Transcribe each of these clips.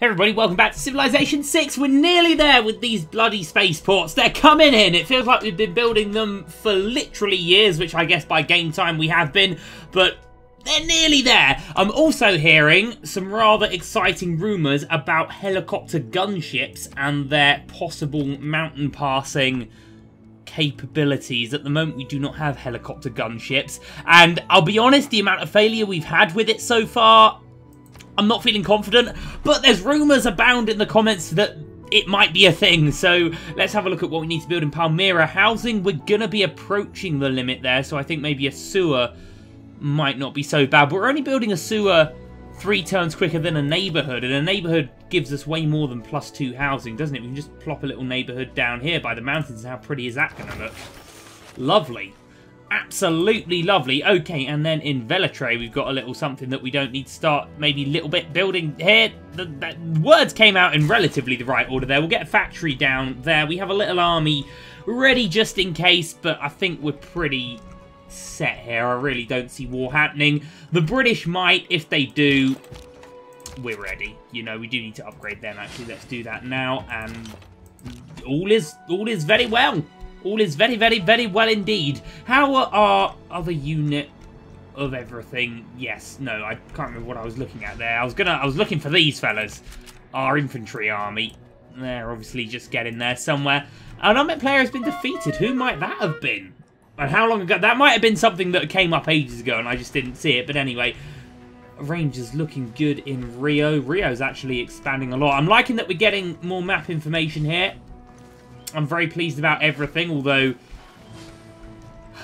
Hey everybody, welcome back to Civilization VI. We're nearly there with these bloody spaceports. They're coming in. It feels like we've been building them for literally years, which I guess by game time we have been, but they're nearly there. I'm also hearing some rather exciting rumours about helicopter gunships and their possible mountain passing capabilities. At the moment we do not have helicopter gunships, and I'll be honest, the amount of failure we've had with it so far, I'm not feeling confident, but there's rumours abound in the comments that it might be a thing. So let's have a look at what we need to build in Palmyra. Housing, we're going to be approaching the limit there, so I think maybe a sewer might not be so bad. But we're only building a sewer 3 turns quicker than a neighbourhood, and a neighbourhood gives us way more than +2 housing, doesn't it? We can just plop a little neighbourhood down here by the mountains. How pretty is that going to look? Lovely. Absolutely lovely. Okay, and then in Velatray we've got a little something that we don't need to start maybe a little bit building here. The words came out in relatively the right order there. We'll get a factory down there. We have a little army ready just in case, but I think we're pretty set here. I really don't see war happening. The British might. If they do, we're ready. You know, we do need to upgrade them actually. Let's do that now, and all is very well. All is very, very, very well indeed. How are our other unit of everything? Yes, no, I can't remember what I was looking at there. I was looking for these fellas. Our infantry army. They're obviously just getting there somewhere. An unmet player has been defeated. Who might that have been? And how long ago? That might have been something that came up ages ago and I just didn't see it. But anyway, Rangers looking good in Rio. Rio's actually expanding a lot. I'm liking that we're getting more map information here. I'm very pleased about everything, although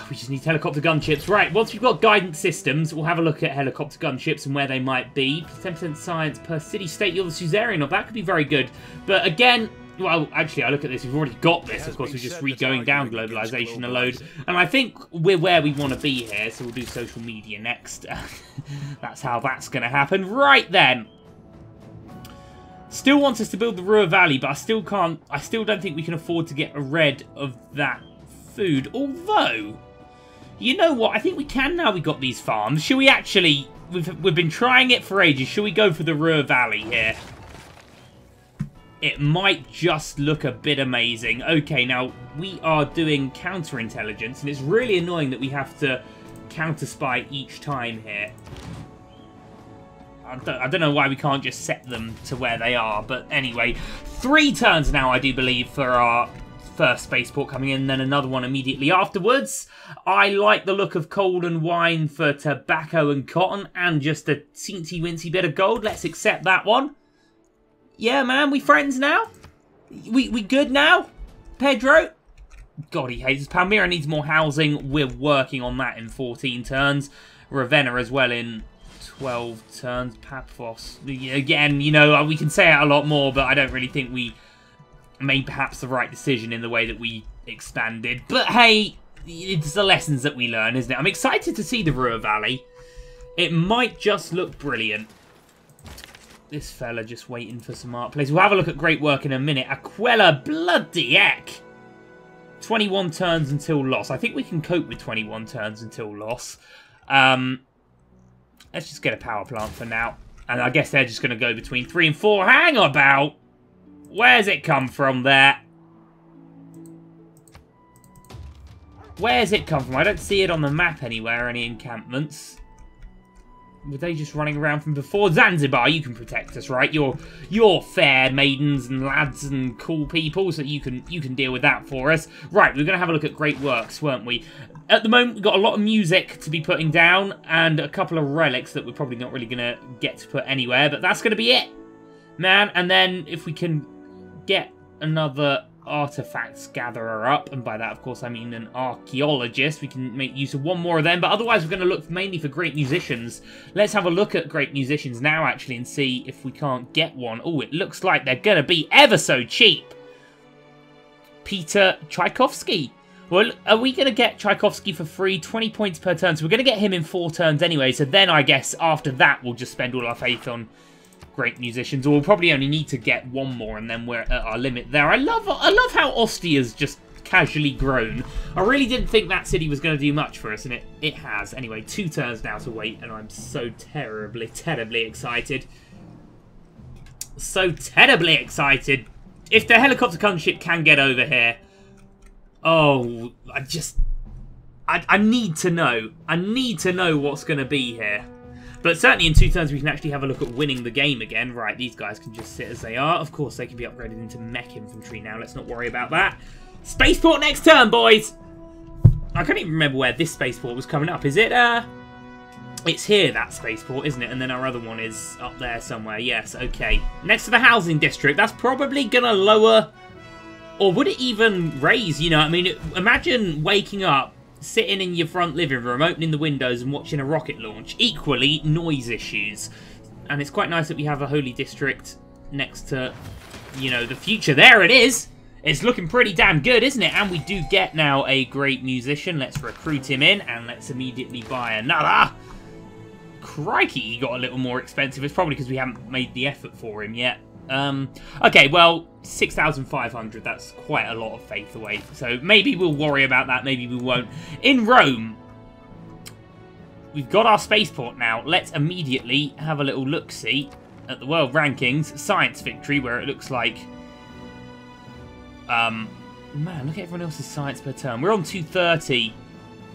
we just need helicopter gunships. Right, once we've got guidance systems, we'll have a look at helicopter gunships and where they might be. 10% science per city-state. You're the suzerain of. That could be very good. But again, well, actually, I look at this. We've already got this. Of course, we're just re-going down globalization a load. And I think we're where we want to be here, so we'll do social media next. That's how that's going to happen. Right then. Still wants us to build the Ruhr Valley, but I still don't think we can afford to get rid of that food. Although, you know what? I think we can now we got these farms. Should we actually... We've been trying it for ages. Should we go for the Ruhr Valley here? It might just look a bit amazing. Okay, now, we are doing counterintelligence, and it's really annoying that we have to counter-spy each time here. I don't know why we can't just set them to where they are, but anyway, 3 turns now, I do believe, for our first spaceport coming in, then another one immediately afterwards. I like the look of coal and wine for tobacco and cotton, and just a teensy-wincy bit of gold. Let's accept that one. Yeah, man, we friends now? We good now? Pedro? God, he hates us. Palmyra needs more housing. We're working on that in 14 turns. Ravenna as well in 12 turns. Paphos. Again, you know, we can say it a lot more, but I don't really think we made perhaps the right decision in the way that we expanded. But hey, it's the lessons that we learn, isn't it? I'm excited to see the Ruhr Valley. It might just look brilliant. This fella just waiting for some art plays. We'll have a look at great work in a minute. Aquella, bloody heck! 21 turns until loss. I think we can cope with 21 turns until loss. Let's just get a power plant for now. And I guess they're just going to go between 3 and 4. Hang about! Where's it come from there? Where's it come from? I don't see it on the map anywhere, any encampments. Were they just running around from before? Zanzibar, you can protect us, right? You're fair maidens and lads and cool people, so you can deal with that for us. Right, we're going to have a look at great works, weren't we? At the moment, we've got a lot of music to be putting down and a couple of relics that we're probably not really going to get to put anywhere, but that's going to be it, man. And then if we can get another artifacts gatherer up, and by that of course I mean an archaeologist, we can make use of one more of them. But otherwise we're going to look mainly for great musicians. Let's have a look at great musicians now actually and see if we can't get one. Oh, it looks like they're going to be ever so cheap. Peter Tchaikovsky. Well, are we going to get Tchaikovsky for free? 20 points per turn, so we're going to get him in 4 turns anyway, so then I guess after that we'll just spend all our faith on great musicians, or we'll probably only need to get one more and then we're at our limit there. I love how Ostia's just casually grown. I really didn't think that city was going to do much for us, and it has. Anyway, 2 turns now to wait, and I'm so terribly excited. so terribly excited. If the helicopter gunship can get over here. Oh, I need to know. I need to know what's going to be here. But certainly in two turns we can actually have a look at winning the game again. Right, these guys can just sit as they are. Of course, they can be upgraded into mech infantry now. Let's not worry about that. Spaceport next turn, boys! I can't even remember where this spaceport was coming up. Is it, It's here, that spaceport, isn't it? And then our other one is up there somewhere. Yes, okay. Next to the housing district. That's probably going to lower... Or would it even raise, you know, I mean, imagine waking up, sitting in your front living room, opening the windows and watching a rocket launch. Equally, noise issues. And it's quite nice that we have a holy district next to, you know, the future. There it is! It's looking pretty damn good, isn't it? And we do get now a great musician. Let's recruit him in and let's immediately buy another. Crikey, he got a little more expensive. It's probably because we haven't made the effort for him yet. Okay, well, 6,500, that's quite a lot of faith away. So maybe we'll worry about that, maybe we won't. In Rome, we've got our spaceport now. Let's immediately have a little look-see at the world rankings. Science victory, where it looks like... Man, look at everyone else's science per turn. We're on 230.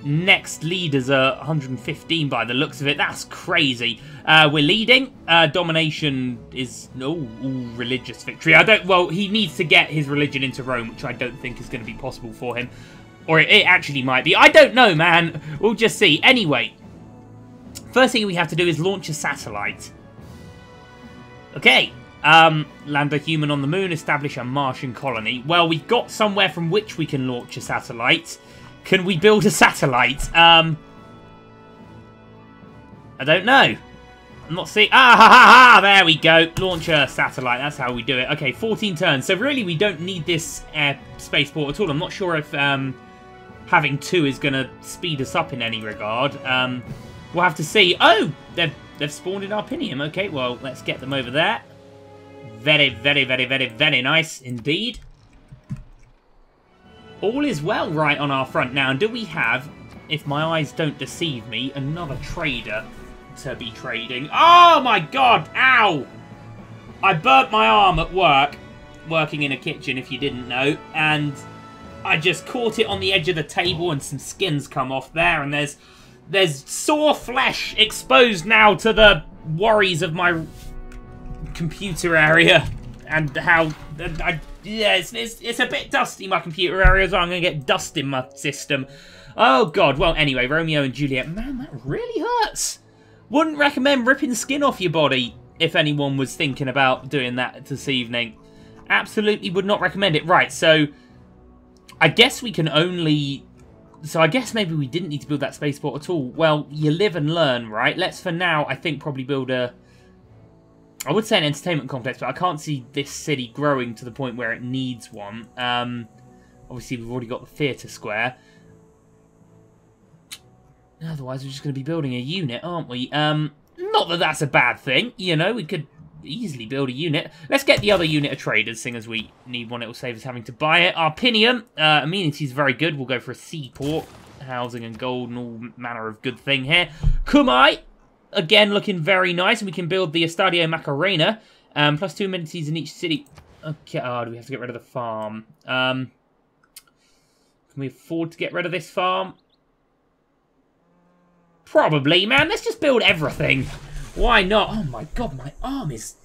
Next leaders are 115 by the looks of it. That's crazy. We're leading. Domination is... Oh, religious victory. I don't... Well, he needs to get his religion into Rome, which I don't think is going to be possible for him. Or it actually might be. I don't know, man. We'll just see. Anyway, first thing we have to do is launch a satellite. Okay. Land a human on the moon. Establish a Martian colony. Well, we've got somewhere from which we can launch a satellite. Can we build a satellite? I don't know. I'm not seeing... Ah, ha, ha, ha! There we go. Launch a satellite. That's how we do it. Okay, 14 turns. So really, we don't need this spaceport at all. I'm not sure if having two is going to speed us up in any regard. We'll have to see. Oh, they've spawned in Arpinium. Okay, well, let's get them over there. Very, very, very, very, very nice indeed. All is well right on our front now. And do we have, if my eyes don't deceive me, another trader to be trading? Oh my god! Ow! I burnt my arm at work, working in a kitchen if you didn't know, and I just caught it on the edge of the table and some skins come off there and there's sore flesh exposed now to the worries of my computer area and how... Yeah, it's a bit dusty, my computer area, so I'm going to get dust in my system. Oh, God. Well, anyway, Romeo and Juliet. Man, that really hurts. Wouldn't recommend ripping skin off your body if anyone was thinking about doing that this evening. Absolutely would not recommend it. Right, so I guess we can only... So I guess maybe we didn't need to build that spaceport at all. Well, you live and learn, right? Let's, for now, I think probably build a... I would say an entertainment complex, but I can't see this city growing to the point where it needs one. Obviously, we've already got the theatre square. Otherwise, we're just going to be building a unit, aren't we? Not that that's a bad thing. You know, we could easily build a unit. Let's get the other unit of traders, seeing as we need one. It will save us having to buy it. Arpinium. Amenities very good. We'll go for a seaport. Housing and gold and all manner of good thing here. Kumai. Again, looking very nice, and we can build the Estadio Macarena. Plus 2 amenities in each city. Okay, oh, do we have to get rid of the farm? Can we afford to get rid of this farm? Probably, man. Let's just build everything. Why not? Oh, my God, my arm is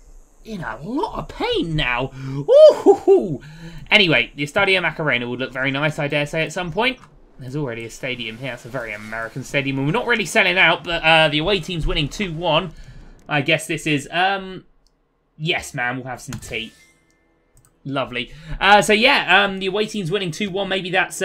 in a lot of pain now. Ooh-hoo-hoo. Anyway, the Estadio Macarena would look very nice, I dare say, at some point. There's already a stadium here. It's a very American stadium. And we're not really selling out, but the away team's winning 2-1. I guess this is... yes, man, we'll have some tea. Lovely. So, yeah, the away team's winning 2-1. Maybe that's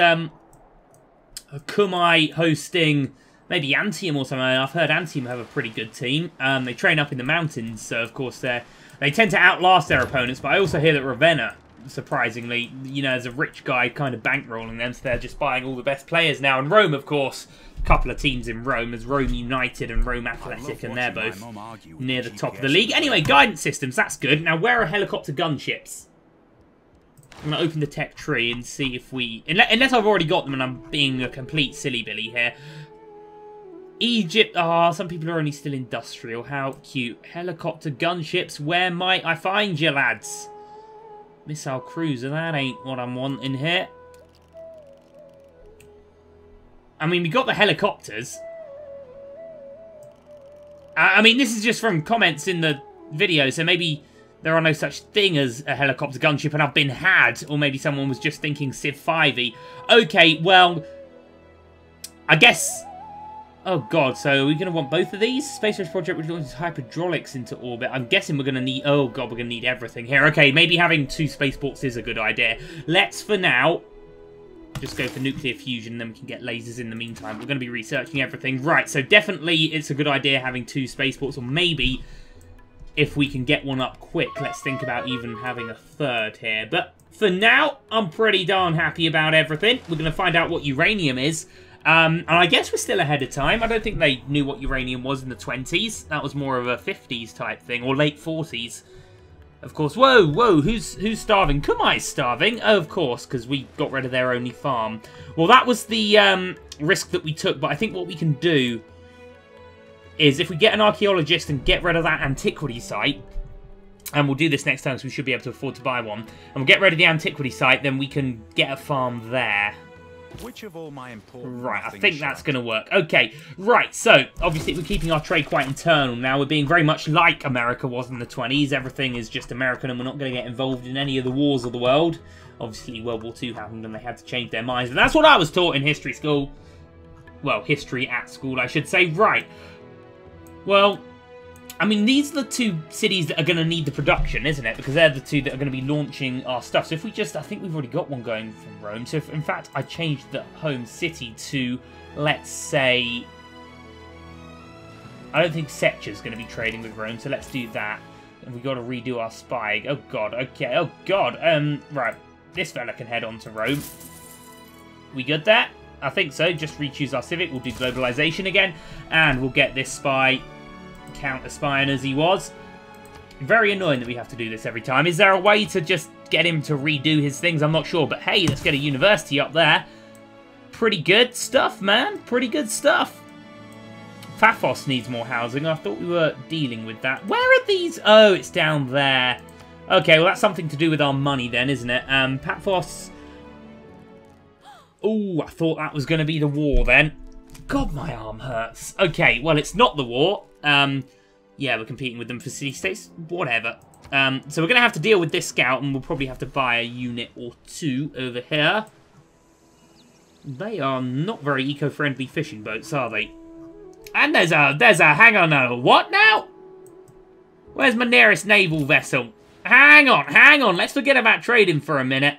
Kumai hosting maybe Antium or something. I've heard Antium have a pretty good team. They train up in the mountains, so, of course, they tend to outlast their opponents. But I also hear that Ravenna... Surprisingly, you know, as a rich guy kind of bankrolling them, so they're just buying all the best players now. And Rome, of course, a couple of teams in Rome, as Rome United and Rome Athletic, and they're both near the top of the league. Anyway, guidance systems, that's good. Now, where are helicopter gunships? I'm going to open the tech tree and see if we... Unless I've already got them and I'm being a complete silly billy here. Egypt. Ah, some people are only still industrial. How cute. Helicopter gunships. Where might I find you, lads? Missile cruiser. That ain't what I'm wanting here. I mean, we got the helicopters. I mean, this is just from comments in the video, so maybe there are no such thing as a helicopter gunship and I've been had. Or maybe someone was just thinking Civ 5e. Okay, well, I guess... Oh, God, so are we going to want both of these? Space Race Project, which launches hyperdrolics into orbit. I'm guessing we're going to need... Oh, God, we're going to need everything here. Okay, maybe having two spaceports is a good idea. Let's, for now... just go for nuclear fusion, then we can get lasers in the meantime. We're going to be researching everything. Right, so definitely it's a good idea having two spaceports, or maybe if we can get one up quick, let's think about even having a third here. But for now, I'm pretty darn happy about everything. We're going to find out what uranium is. And I guess we're still ahead of time. I don't think they knew what uranium was in the 20s. That was more of a 50s type thing, or late 40s. Of course, whoa, whoa, who's starving? Kumai's starving, oh, of course, because we got rid of their only farm. Well, that was the risk that we took, but I think what we can do is if we get an archaeologist and get rid of that antiquity site, and we'll do this next time because we should be able to afford to buy one, and we'll get rid of the antiquity site, then we can get a farm there. Which of all my important right, I think that's going to work. Okay, right, so obviously we're keeping our trade quite internal now. We're being very much like America was in the 20s. Everything is just American and we're not going to get involved in any of the wars of the world. Obviously, World War II happened and they had to change their minds. But that's what I was taught in history school. Well, history at school, I should say. Right. Well, I mean, these are the two cities that are going to need the production, isn't it? Because they're the two that are going to be launching our stuff. So if we just... I think we've already got one going from Rome. So if, in fact, I changed the home city to, let's say... I don't think Sector's going to be trading with Rome, so let's do that. And we've got to redo our spy. Oh, God. Okay. Oh, God. Right. This fella can head on to Rome. We good there? I think so. Just rechoose our civic. We'll do globalization again. And we'll get this spy... counter-spying as he was. Very annoying that we have to do this every time. Is there a way to just get him to redo his things? I'm not sure, but hey, let's get a university up there. Pretty good stuff, man. Pretty good stuff. Paphos needs more housing. I thought we were dealing with that. Where are these? Oh, it's down there. Okay, well, that's something to do with our money then, isn't it? Paphos... Oh, I thought that was going to be the war then. God, my arm hurts. Okay, well, it's not the war. Yeah, we're competing with them for city-states, whatever. So we're going to have to deal with this scout, and we'll probably have to buy a unit or two over here. They are not very eco-friendly fishing boats, are they? And there's a, hang on, what now? Where's my nearest naval vessel? Hang on, let's forget about trading for a minute.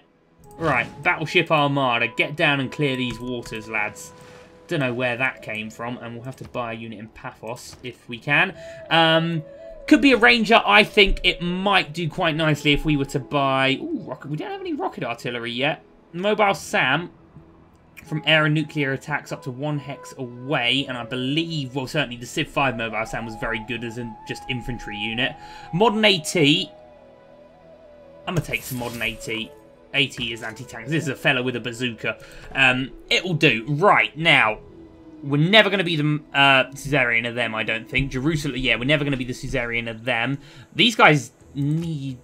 Right, Battleship Armada, get down and clear these waters, lads. Don't know where that came from, and we'll have to buy a unit in Paphos if we can. Could be a Ranger. I think it might do quite nicely if we were to buy... Ooh, rocket. We don't have any rocket artillery yet. Mobile SAM from air and nuclear attacks up to 1 hex away, and I believe, well, certainly the Civ 5 Mobile SAM was very good as in just infantry unit. Modern AT. I'm going to take some Modern AT. AT is anti-tanks. This is a fella with a bazooka. It will do. Right, now, we're never going to be the Caesarian of them, I don't think. Jerusalem, yeah, we're never going to be the Caesarian of them. These guys need...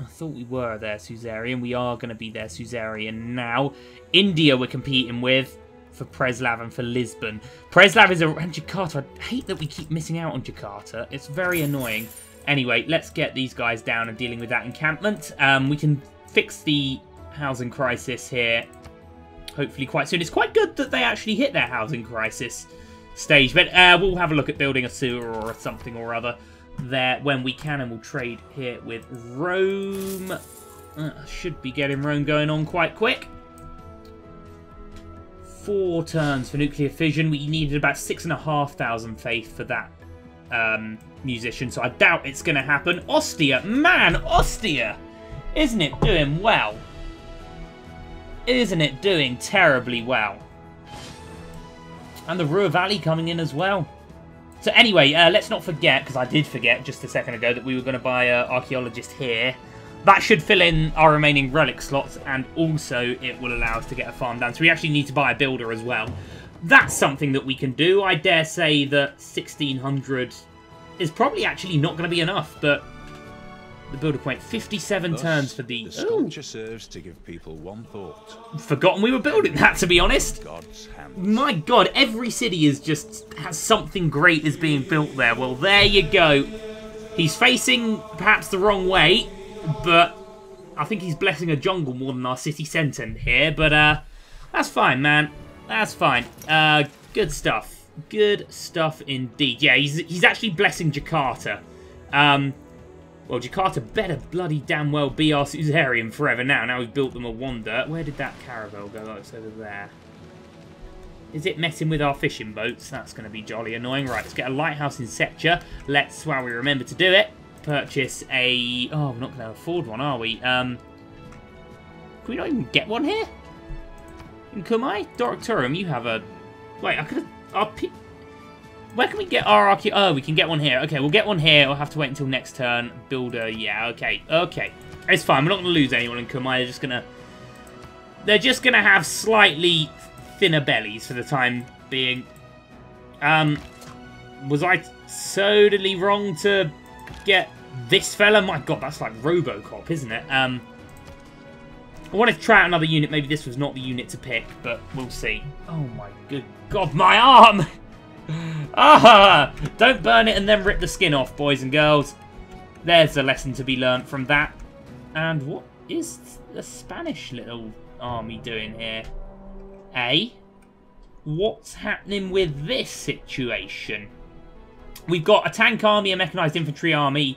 I thought we were their Caesarian. We are going to be their Caesarian now. India we're competing with for Preslav and for Lisbon. Preslav is around Jakarta. I hate that we keep missing out on Jakarta. It's very annoying. Anyway, let's get these guys down and dealing with that encampment. We can fix the... housing crisis here hopefully quite soon. It's quite good that they actually hit their housing crisis stage, but we'll have a look at building a sewer or something or other there when we can, and we'll trade here with Rome. Should be getting Rome going on quite quick. 4 turns for nuclear fission. We needed about 6,500 faith for that musician, so I doubt it's going to happen. Ostia, man, Ostia! Isn't it doing well? Isn't it doing terribly well? And the Ruhr Valley coming in as well. So anyway, let's not forget, because I did forget just a second ago, that we were going to buy an archaeologist here. That should fill in our remaining relic slots, and also it will allow us to get a farm down. So we actually need to buy a builder as well. that's something that we can do. I dare say that 1,600 is probably actually not going to be enough, but the builder point 57 turns for the sculpture serves to give people one thought. Forgotten we were building that, to be honest. God's hand. My God, every city is just has something great is being built there. Well, there you go. He's facing perhaps the wrong way, but I think he's blessing a jungle more than our city centre here. But that's fine, man. That's fine. Good stuff. Good stuff indeed. Yeah, he's actually blessing Jakarta. Well, Jakarta better bloody damn well be our suzerain forever now. Now we've built them a wonder. Where did that caravel go? Oh, it's over there. Is it messing with our fishing boats? That's going to be jolly annoying. Right, let's get a lighthouse in Setcha. Let's, while we remember to do it, purchase a... Oh, we're not going to afford one, are we? Can we not even get one here? In Kumai? Dorictorum, you have a... Wait, I could have... Where can we get our archae... Oh, we can get one here. Okay, we'll get one here. We'll have to wait until next turn. Builder, yeah, okay. Okay, it's fine. We're not going to lose anyone in Kumai. They're just going to... They're just going to have slightly thinner bellies for the time being. Was I totally wrong to get this fella? My God, that's like Robocop, isn't it? I wanted to try out another unit. Maybe this was not the unit to pick, but we'll see. Oh, my good God, my arm! Ah! Don't burn it and then rip the skin off, boys and girls. There's a lesson to be learnt from that. And what is the Spanish little army doing here? Eh? What's happening with this situation? We've got a tank army, a mechanised infantry army.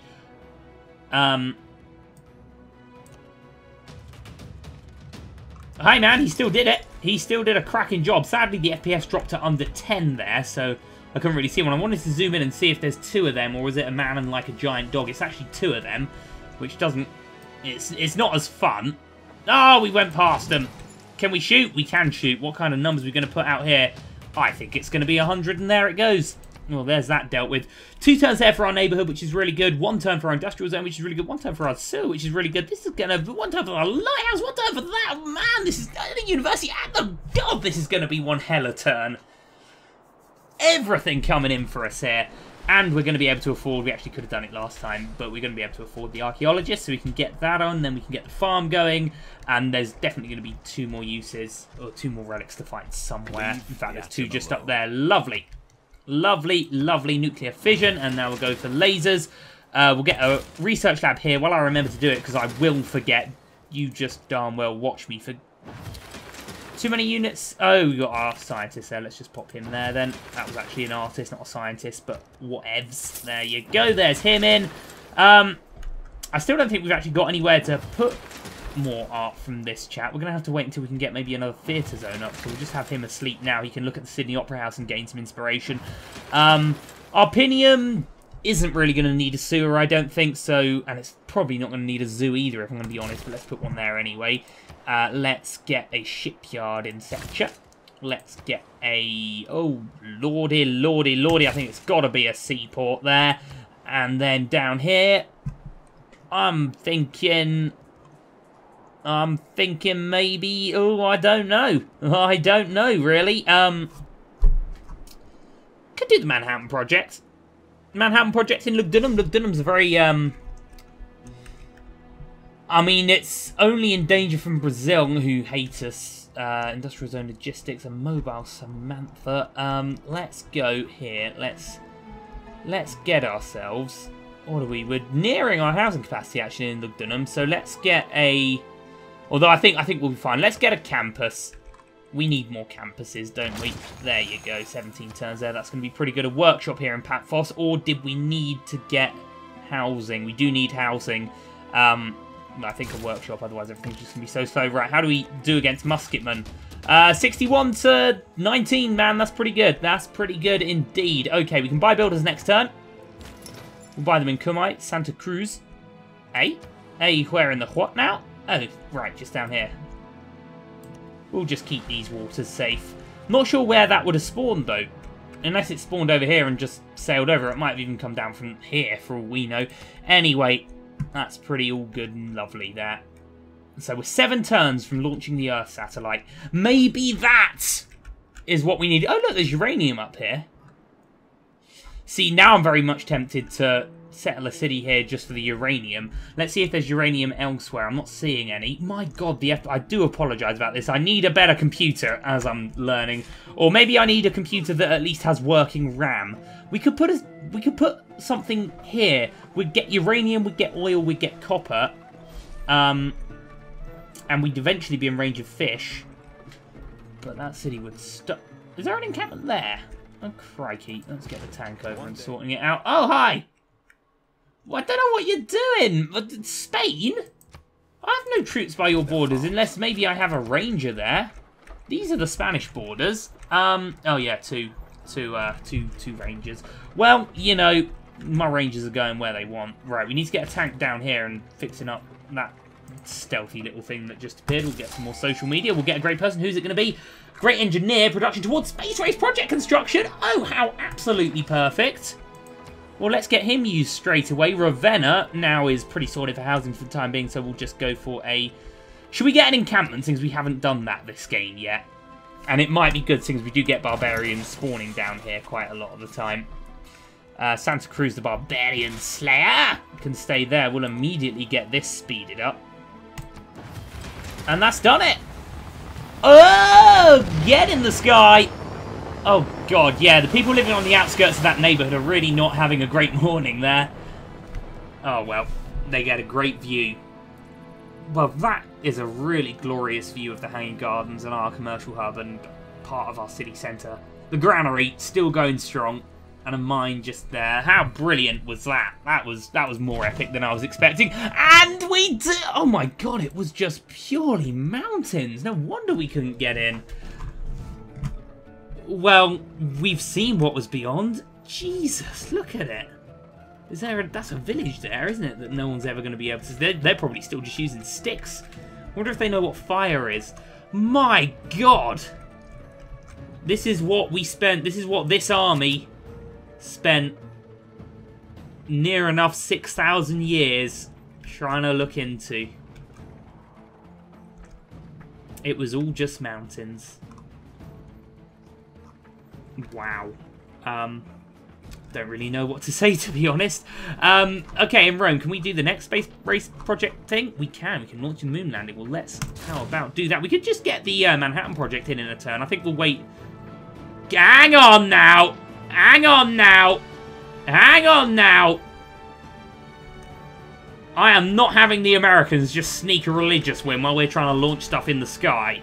Hey man, he still did it. He still did a cracking job. Sadly, the FPS dropped to under 10 there, so I couldn't really see one. I wanted to zoom in and see if there's two of them, or is it a man and like a giant dog? It's actually two of them, which doesn't... It's not as fun. Oh, we went past them. Can we shoot? We can shoot. What kind of numbers are we going to put out here? I think it's going to be 100, and there it goes. Well, there's that dealt with. 2 turns there for our neighbourhood, which is really good. 1 turn for our industrial zone, which is really good. 1 turn for our sewer, which is really good. This is going to be 1 turn for our lighthouse. 1 turn for that. Oh, man, this is the university at the job. This is going to be one hella turn. Everything coming in for us here. And we're going to be able to afford... We actually could have done it last time, but we're going to be able to afford the archaeologist, so we can get that on. Then we can get the farm going. And there's definitely going to be 2 more uses, or 2 more relics to find somewhere. In fact, there's 2 just up there. Lovely. Lovely, lovely nuclear fission, and now we'll go for lasers. We'll get a research lab here. Well, I remember to do it because I will forget. You just darn well watch me for too many units. Oh, we got our scientist there. Let's just pop him there then. That was actually an artist, not a scientist, but whatevs. There you go. There's him in. I still don't think we've actually got anywhere to put more art from this chat. We're going to have to wait until we can get maybe another theatre zone up, so we'll just have him asleep now. He can look at the Sydney Opera House and gain some inspiration. Arpinium isn't really going to need a sewer, I don't think so, and it's probably not going to need a zoo either, if I'm going to be honest, but let's put one there anyway. Let's get a shipyard in Setcha. Let's get a... Oh, lordy, lordy, lordy. I think it's got to be a seaport there. And then down here, I'm thinking maybe... Oh, I don't know. I don't know, really. Could do the Manhattan Project. Manhattan Project in Lugdunum. Lugdunum's a very... I mean, it's only in danger from Brazil, who hate us. Industrial Zone Logistics and Mobile Samantha. Let's go here. Let's get ourselves... What are we? We're nearing our housing capacity, actually, in Lugdunum. So let's get a... Although I think we'll be fine. Let's get a campus. We need more campuses, don't we? There you go. 17 turns there. That's going to be pretty good. A workshop here in Paphos. Or did we need to get housing? We do need housing. I think a workshop. Otherwise, everything's just going to be so slow. Right, how do we do against musketmen? 61 to 19, man. That's pretty good. That's pretty good indeed. Okay, we can buy builders next turn. We'll buy them in Kumai, Santa Cruz. Hey? Hey, where in the what now? Oh, right, just down here. We'll just keep these waters safe. Not sure where that would have spawned, though. Unless it spawned over here and just sailed over. It might have even come down from here, for all we know. Anyway, that's pretty all good and lovely there. So we're 7 turns from launching the Earth satellite. Maybe that is what we need. Oh, look, there's uranium up here. See, now I'm very much tempted to settle a city here just for the uranium. Let's see if there's uranium elsewhere. I'm not seeing any. My God, I do apologise about this. I need a better computer, as I'm learning. Or maybe I need a computer that at least has working RAM. We could put something here. We'd get uranium, we'd get oil, we'd get copper. And we'd eventually be in range of fish. But that city would stop. Is there an encampment there? Oh, crikey. Let's get the tank over and sorting it out. Oh, hi! Well, I don't know what you're doing! Spain? I have no troops by your borders, unless maybe I have a ranger there. These are the Spanish borders. Oh yeah, two rangers. Well, you know, my rangers are going where they want. Right, we need to get a tank down here and fixing up that stealthy little thing that just appeared. We'll get some more social media. We'll get a great person. Who's it going to be? Great engineer, production towards space race project construction. Oh, how absolutely perfect. Well, let's get him used straight away. Ravenna now is pretty sorted for housing for the time being, so we'll just go for a... Should we get an encampment, since we haven't done that this game yet? And it might be good, since we do get barbarians spawning down here quite a lot of the time. Santa Cruz, the barbarian slayer, can stay there. We'll immediately get this speeded up. And that's done it! Oh! Get in the sky! Oh, God, yeah, the people living on the outskirts of that neighbourhood are really not having a great morning there. Oh, well, they get a great view. Well, that is a really glorious view of the Hanging Gardens and our commercial hub and part of our city centre. The granary, still going strong, and a mine just there. How brilliant was that? That was more epic than I was expecting. And we did... Oh, my God, it was just purely mountains. No wonder we couldn't get in. Well, we've seen what was beyond. Jesus, look at it. Is there a, that's a village there, isn't it? That no one's ever going to be able to... They're probably still just using sticks. I wonder if they know what fire is. My God! This is what we spent... This is what this army spent near enough 6,000 years trying to look into. It was all just mountains. Wow. Don't really know what to say, to be honest. Okay, in Rome, can we do the next space race project thing? We can launch a moon landing. Well, let's, how about do that? We could just get the Manhattan Project in a turn. I think we'll wait. Hang on now! Hang on now! Hang on now! I am not having the Americans just sneak a religious win while we're trying to launch stuff in the sky.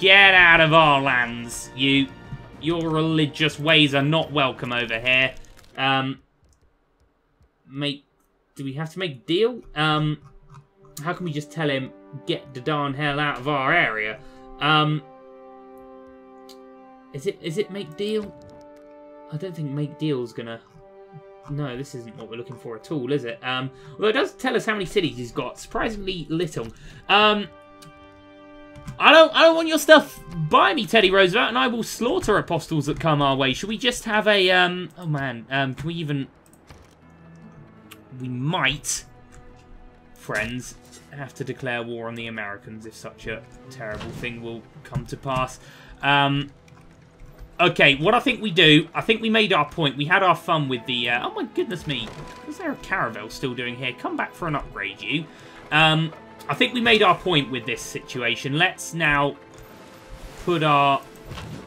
Get out of our lands, you. Your religious ways are not welcome over here. Do we have to make a deal? How can we just tell him, get the darn hell out of our area? Is it make deal? I don't think make deal's gonna... No, this isn't what we're looking for at all, is it? Although it does tell us how many cities he's got. Surprisingly little. I don't want your stuff by me, Teddy Roosevelt, and I will slaughter apostles that come our way. Should we just have a, oh man, can we even... We might, friends, have to declare war on the Americans if such a terrible thing will come to pass. Okay, what I think we do, I think we made our point. We had our fun with the, oh my goodness me, is there a caravel still doing here? Come back for an upgrade, you. I think we made our point with this situation. Let's now put our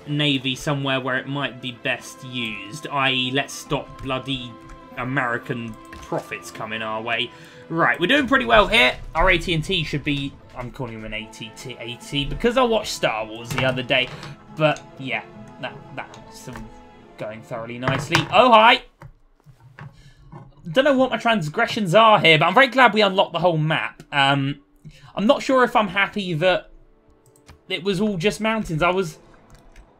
navy somewhere where it might be best used, i.e. let's stop bloody American profits coming our way. Right, we're doing pretty well here. Our AT&T should be... I'm calling him an AT-AT because I watched Star Wars the other day. But, yeah, that's going thoroughly nicely. Oh, hi! Don't know what my transgressions are here, but I'm very glad we unlocked the whole map. I'm not sure if I'm happy that it was all just mountains. I was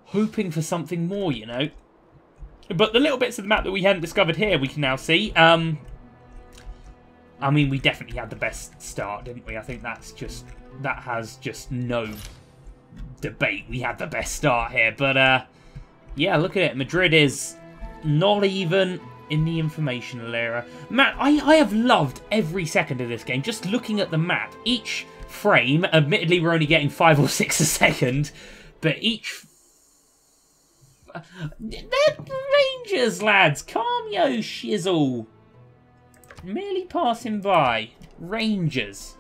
hoping for something more, you know. But the little bits of the map that we hadn't discovered here, we can now see. I mean, we definitely had the best start, didn't we? I think that's just... That has just no debate. We had the best start here. But, yeah, look at it. Madrid is not even... in the informational era. Man, I have loved every second of this game. Just looking at the map, each frame. Admittedly, we're only getting 5 or 6 a second, but each... They're rangers, lads. Calm yo shizzle. Merely passing by. Rangers.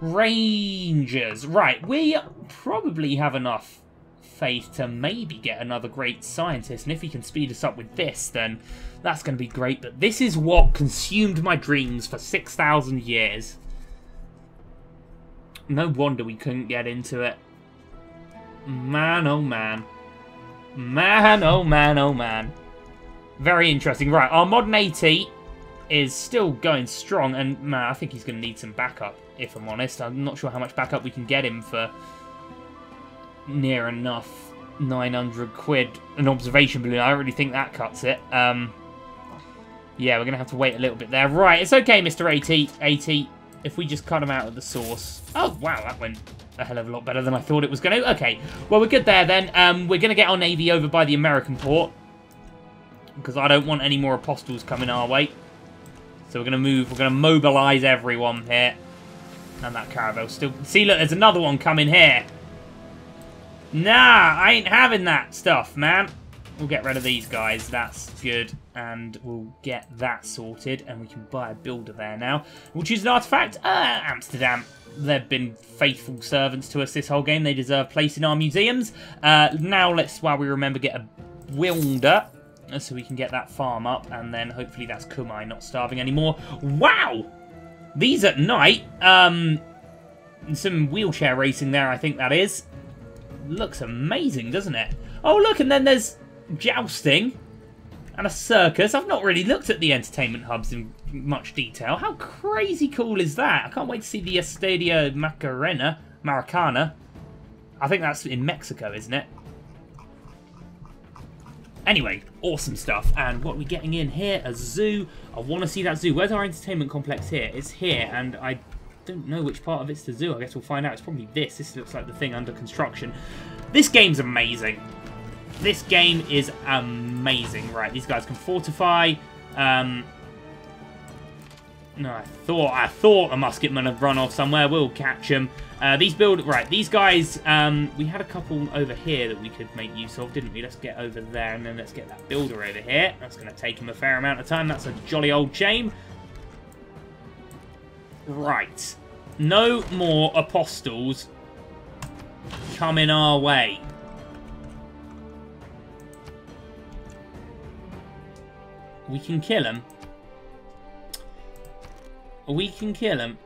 Rangers. Right, we probably have enough faith to maybe get another great scientist, and if he can speed us up with this, then that's going to be great. But this is what consumed my dreams for 6,000 years. No wonder we couldn't get into it. Man, oh man. Man, oh man, oh man. Very interesting. Right, our modern AT is still going strong, and man, I think he's going to need some backup, if I'm honest. I'm not sure how much backup we can get him for near enough 900 quid. An observation balloon, I don't really think that cuts it. Yeah, we're going to have to wait a little bit there. Right, it's okay, Mr. AT. If we just cut him out of the source. Oh, wow, that went a hell of a lot better than I thought it was going to. Okay, well, we're good there then. We're going to get our Navy over by the American port, because I don't want any more apostles coming our way. So we're going to move. We're going to mobilise everyone here. And that caravel still... See, look, there's another one coming here. Nah, I ain't having that stuff, man. We'll get rid of these guys. That's good. And we'll get that sorted. And we can buy a builder there now. We'll choose an artifact. Amsterdam. They've been faithful servants to us this whole game. They deserve a place in our museums. Now let's, while we remember, get a builder, so we can get that farm up, and then hopefully that's Kumai not starving anymore. Wow! These at night, some wheelchair racing there, I think that is. Looks amazing, doesn't it? Oh, look, and then there's jousting and a circus. I've not really looked at the entertainment hubs in much detail. How crazy cool is that? I can't wait to see the Estadio Maracana. I think that's in Mexico, isn't it? Anyway, awesome stuff. And what are we getting in here? A zoo. I want to see that zoo. Where's our entertainment complex here? It's here, and I don't know which part of it's the zoo. I guess we'll find out. It's probably this. This looks like the thing under construction. This game's amazing. This game is amazing. Right, these guys can fortify. No, I thought a musketman had run off somewhere. We'll catch him. These guys, we had a couple over here that we could make use of, didn't we? Let's get over there, and then let's get that builder over here. That's going to take him a fair amount of time. That's a jolly old shame. Right. No more apostles coming our way. We can kill them. We can kill him.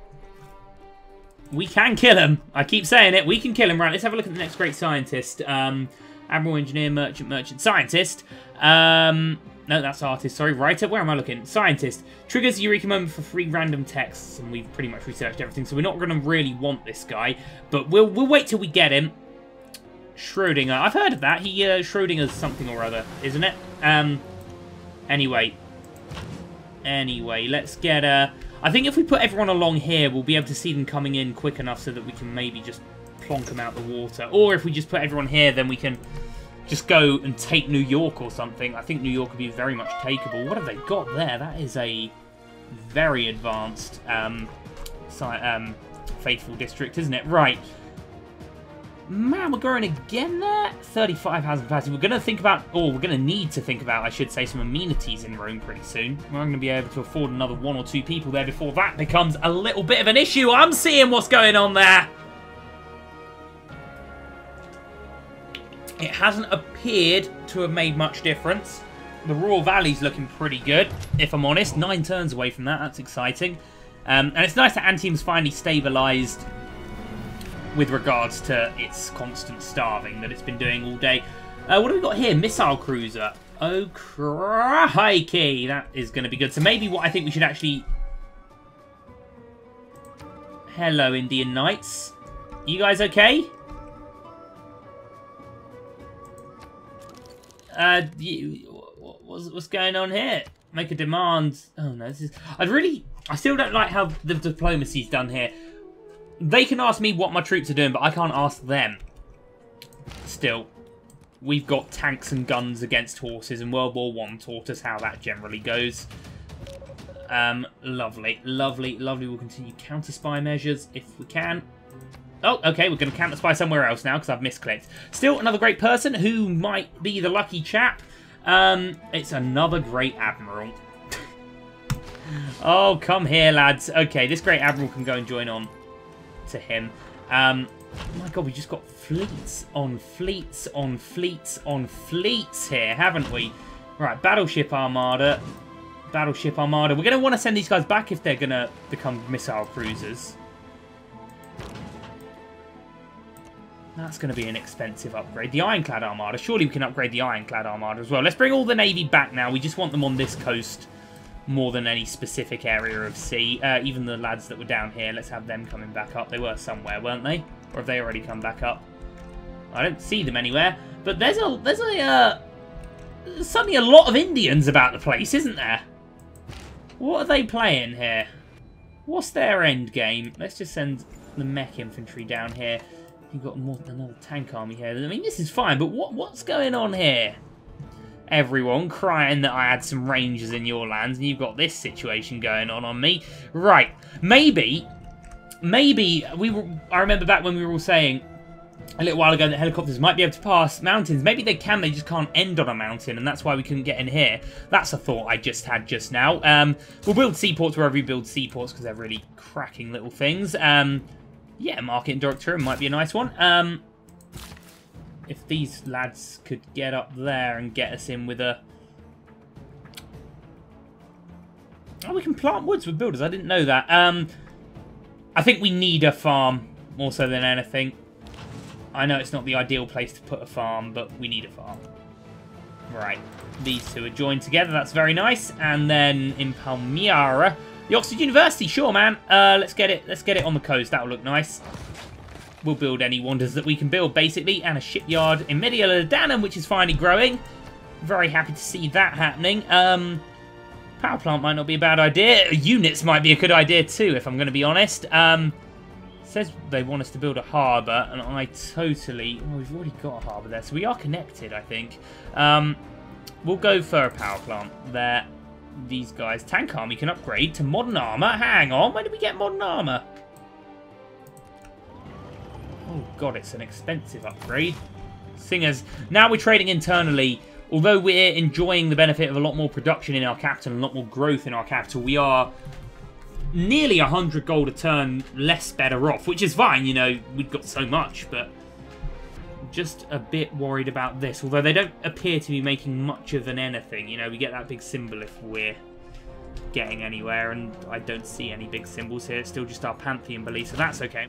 I keep saying it. We can kill him. Right, let's have a look at the next great scientist. Admiral, engineer, merchant, scientist. No, that's artist. Sorry, writer. Where am I looking? Scientist. Triggers Eureka Moment for 3 random texts. And we've pretty much researched everything, so we're not going to really want this guy. But we'll wait till we get him. Schrodinger. I've heard of that. He Schrodinger's something or other, isn't it? Anyway, let's get... I think if we put everyone along here, we'll be able to see them coming in quick enough so that we can maybe just plonk them out the water. Or if we just put everyone here, then we can just go and take New York or something. I think New York would be very much takeable. What have they got there? That is a very advanced faithful district, isn't it? Right. Man, we're growing again there. 35,000 capacity. We're going to think about, or we're going to need to think about, I should say, some amenities in Rome pretty soon. We're going to be able to afford another 1 or 2 people there before that becomes a little bit of an issue. I'm seeing what's going on there. It hasn't appeared to have made much difference. The Ruhr Valley's looking pretty good, if I'm honest. 9 turns away from that. That's exciting. And it's nice that Antium's finally stabilised with regards to its constant starving that it's been doing all day. What have we got here? Missile cruiser. Oh, crikey. That is going to be good. So maybe what I think we should actually... Hello, Indian Knights. You guys okay? What's going on here? Make a demand. Oh, no. This is... I still don't like how the diplomacy's done here. They can ask me what my troops are doing, but I can't ask them. Still, we've got tanks and guns against horses, and World War I taught us how that generally goes. Lovely, lovely, lovely. We'll continue counter-spy measures if we can. Oh, okay, we're going to counter-spy somewhere else now because I've misclicked. Still another great person who might be the lucky chap. It's another great admiral. Oh, come here, lads. Okay, this great admiral can go and join on to him. My God, we just got fleets on fleets on fleets on fleets here, haven't we? Right, battleship armada. Battleship armada. We're going to want to send these guys back if they're going to become missile cruisers. That's going to be an expensive upgrade. The ironclad armada. Surely we can upgrade the ironclad armada as well. Let's bring all the navy back now. We just want them on this coast more than any specific area of sea. Even the lads that were down here, let's have them coming back up. They were somewhere, weren't they? Or have they already come back up? I don't see them anywhere. But there's suddenly a lot of Indians about the place, isn't there? What are they playing here? What's their end game? Let's just send the mech infantry down here. You've got more than another tank army here. I mean, this is fine, but what's going on here? Everyone crying that I had some rangers in your lands, and you've got this situation going on me. Right, maybe we were, I remember back when we were all saying a little while ago that helicopters might be able to pass mountains. Maybe they can, they just can't end on a mountain, and that's why we couldn't get in here. That's a thought I just had just now. We'll build seaports wherever we build seaports, because they're really cracking little things. Yeah, market directorium might be a nice one. If these lads could get up there and get us in with a... Oh, we can plant woods with builders. I didn't know that. I think we need a farm more so than anything. I know it's not the ideal place to put a farm, but we need a farm. Right. These two are joined together. That's very nice. And then in Palmyra, the Oxford University. Sure, man. Let's get it. Let's get it on the coast. That'll look nice. We'll build any wonders that we can build, basically, and a shipyard in Mediolanum, which is finally growing. Very happy to see that happening. Power plant might not be a bad idea. Units might be a good idea too, if I'm going to be honest. Says they want us to build a harbour, and I totally... Oh, we've already got a harbour there, so we are connected, I think. We'll go for a power plant there. These guys. Tank army can upgrade to modern armour. Hang on, where did we get modern armour? Oh God, it's an expensive upgrade. Singers. Now we're trading internally. Although we're enjoying the benefit of a lot more production in our capital and a lot more growth in our capital, we are nearly 100 gold a turn less better off, which is fine, you know, we've got so much, but just a bit worried about this. Although they don't appear to be making much of an anything, you know, we get that big symbol if we're getting anywhere, and I don't see any big symbols here. It's still just our pantheon belief, so that's okay.